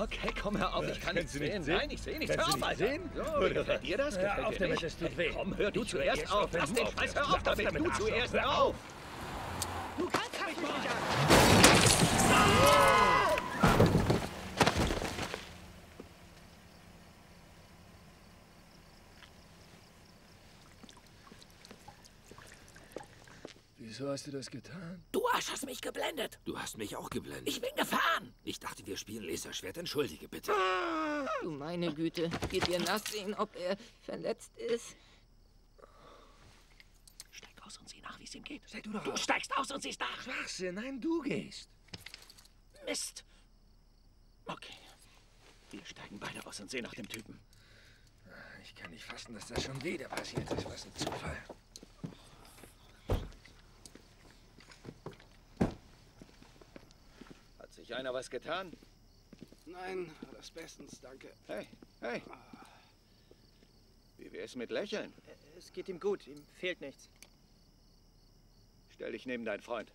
Okay, komm, hör auf, ich kann nichts sehen. Nein, ich sehe nichts. Hör auf, Alter. So, gefällt dir das? Gefällt dir nicht? Komm, hör du zuerst auf. Lass den Scheiß, hör auf damit. Du zuerst auf. Du kannst mich mal an. Wieso hast du das getan? Du Arsch, hast mich geblendet. Du hast mich auch geblendet. Ich bin gefahren. Ich dachte, wir spielen Laserschwert. Entschuldige bitte. Du meine Güte. Geht dir nachsehen, ob er verletzt ist? Steig aus und sieh nach, wie es ihm geht. Sei du doch. Du steigst aus und siehst nach. Schwachsinn, nein, du gehst. Mist. Okay. Wir steigen beide aus und sehen nach dem Typen. Ich kann nicht fassen, dass das schon wieder passiert ist. Was ein Zufall. Hat einer was getan? Nein, alles bestens, danke. Hey, hey. Wie wär's mit Lächeln? Es geht ihm gut, ihm fehlt nichts. Stell dich neben deinen Freund.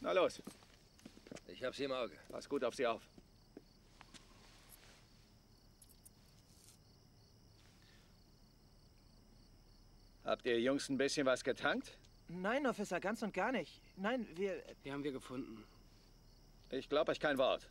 Na los. Ich hab sie im Auge. Pass gut auf sie auf. Habt ihr Jungs ein bisschen was getankt? Nein, Officer, ganz und gar nicht. Nein, wir... Die haben wir gefunden. Ich glaube euch kein Wort.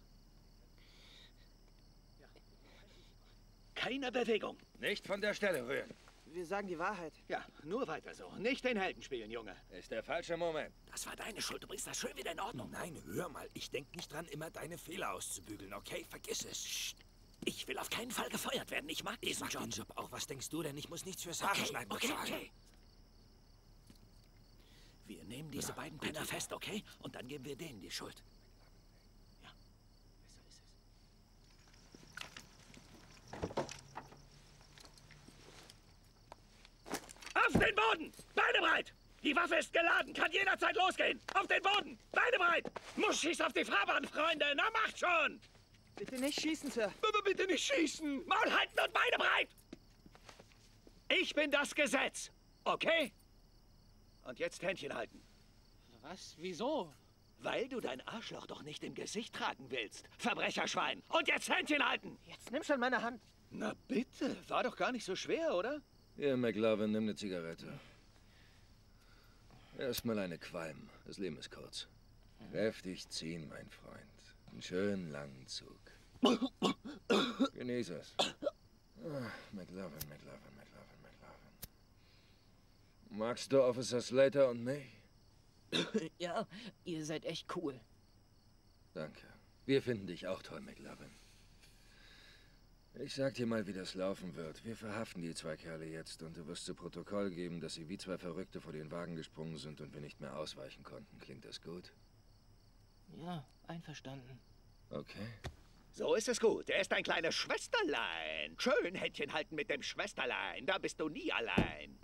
Keine Bewegung. Nicht von der Stelle rühren. Wir sagen die Wahrheit. Ja, nur weiter so. Nicht den Helden spielen, Junge. Ist der falsche Moment. Das war deine Schuld. Du bringst das schön wieder in Ordnung. Nein, hör mal. Ich denke nicht dran, immer deine Fehler auszubügeln, okay? Vergiss es. Psst. Ich will auf keinen Fall gefeuert werden. Ich mag diesen Job. Ich mag den Job auch. Was denkst du denn? Ich muss nichts fürs Haare schneiden. Okay. Wir nehmen diese beiden Penner fest, okay? Und dann geben wir denen die Schuld. Auf den Boden! Beine breit! Die Waffe ist geladen, kann jederzeit losgehen! Auf den Boden! Beine breit! Muss schießen auf die Fahrbahn, Freunde! Na macht schon! Bitte nicht schießen, Sir! Bitte nicht schießen! Maul halten und Beine breit! Ich bin das Gesetz, okay? Und jetzt Händchen halten. Was? Wieso? Weil du dein Arschloch doch nicht im Gesicht tragen willst, Verbrecherschwein! Und jetzt Händchen halten! Jetzt nimm schon meine Hand! Na bitte, war doch gar nicht so schwer, oder? Hier, McLovin, nimm eine Zigarette. Erstmal eine Qualm. Das Leben ist kurz. Kräftig ziehen, mein Freund. Einen schönen langen Zug. Genieß es. McLovin. Magst du Officer Slater und mich? Ja, ihr seid echt cool. Danke. Wir finden dich auch toll, McLovin. Ich sag dir mal, wie das laufen wird. Wir verhaften die zwei Kerle jetzt und du wirst zu Protokoll geben, dass sie wie zwei Verrückte vor den Wagen gesprungen sind und wir nicht mehr ausweichen konnten. Klingt das gut? Ja, einverstanden. Okay. So ist es gut. Er ist ein kleines Schwesterlein. Schön Händchen halten mit dem Schwesterlein. Da bist du nie allein.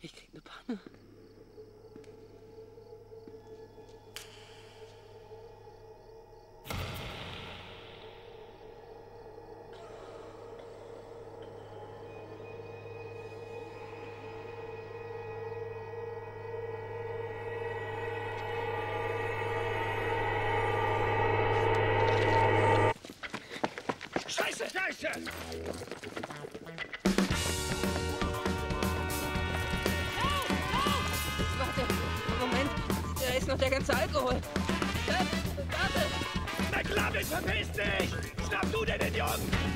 Ich krieg eine Panne. Der ganze Alkohol. Warte! McLovin, verpiss dich! Schnapp du denn den Jungen!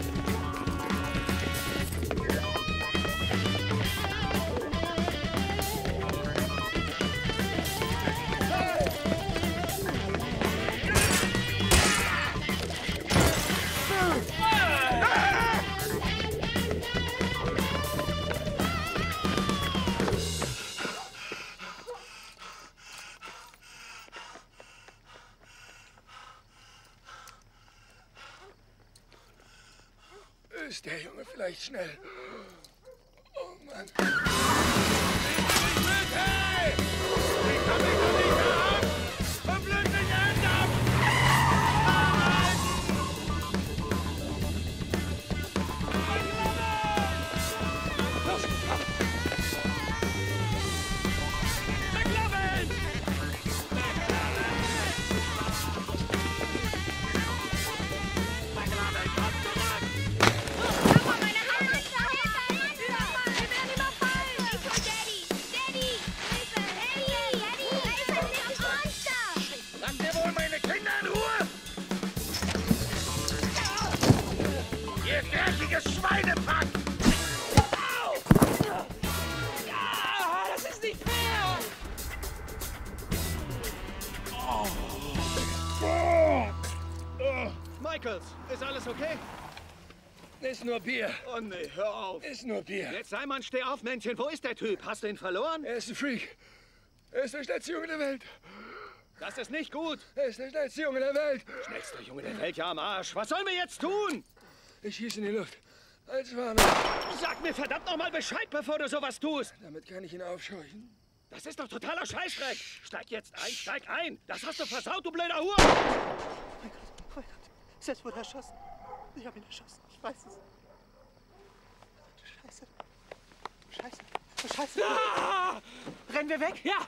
Ist der Junge vielleicht schnell? Oh Mann. Michaels, ist alles okay? Ist nur Bier. Oh nee, hör auf. Ist nur Bier. Jetzt sei mal, steh auf, Männchen. Wo ist der Typ? Hast du ihn verloren? Er ist ein Freak. Er ist der schnellste Junge der Welt. Das ist nicht gut. Er ist der schnellste Junge der Welt. Schnellster Junge der Welt, ja am Arsch. Was sollen wir jetzt tun? Ich schieße in die Luft. Als Warnung. Sag mir verdammt nochmal Bescheid, bevor du sowas tust. Damit kann ich ihn aufscheuchen. Das ist doch totaler Scheißschreck. Steig jetzt ein, steig ein. Das hast du versaut, du blöder Hure. Oh mein Gott, oh mein Gott. Seth wurde erschossen. Ich hab ihn erschossen. Ich weiß es. Scheiße. Scheiße. Scheiße. Ah! Rennen wir weg? Ja.